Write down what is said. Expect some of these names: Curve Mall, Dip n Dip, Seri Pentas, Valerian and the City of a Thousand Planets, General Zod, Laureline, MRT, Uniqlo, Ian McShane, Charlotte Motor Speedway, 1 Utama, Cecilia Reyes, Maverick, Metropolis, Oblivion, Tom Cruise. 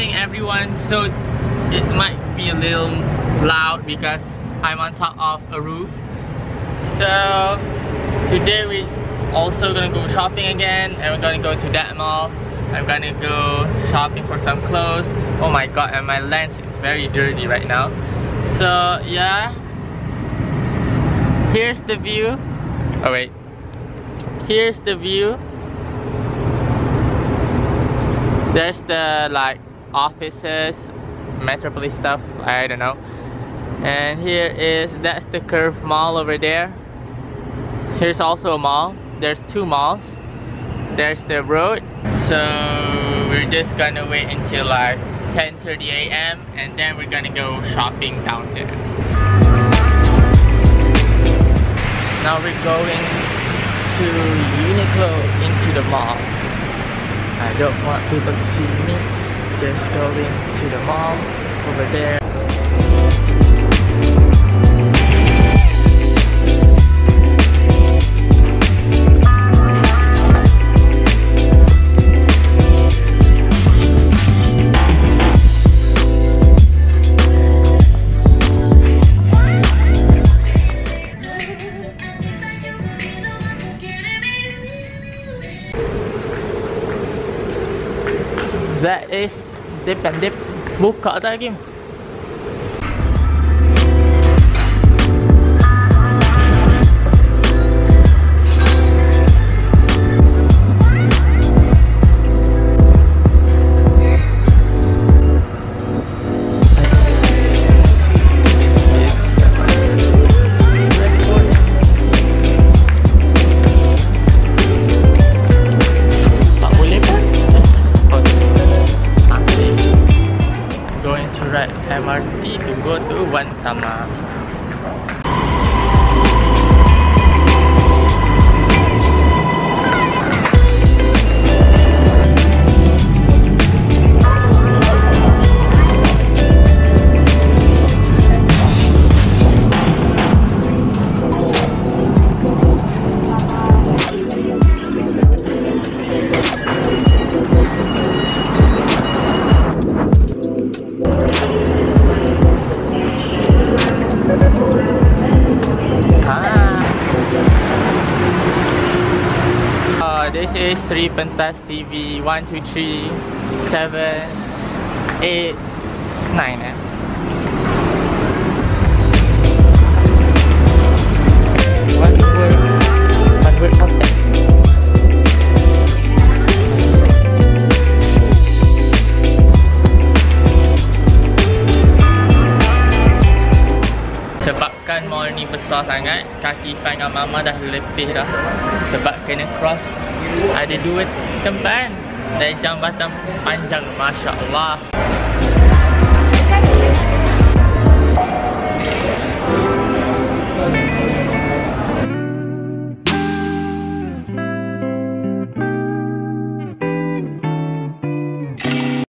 morning, everyone. So it might be a little loud because I'm on top of a roof. So today we also gonna go shopping again, and we're gonna go to that mall. I'm gonna go shopping for some clothes. Oh my god, and my lens is very dirty right now. So yeah, here's the view. Oh wait, here's the view. There's the like offices, Metropolis stuff, I don't know. And here is, that's the Curve Mall over there. Here's also a mall. There's two malls. There's the road. So we're just gonna wait until like 10:30 a.m. and then we're gonna go shopping down there. Now we're going to Uniqlo into the mall. I don't want people to see me. Just going to the mall over there. That is Dip n Dip. Buka tak lagi? MRT to go to 1 Utama. This is Seri Pentas TV 1, 2, 3, 7, 8, 9. Sebabkan mall ni besar sangat, kaki tangan mama dah letih dah sebab kena cross. Ada dua tempat dan jambatan panjang, masya Allah.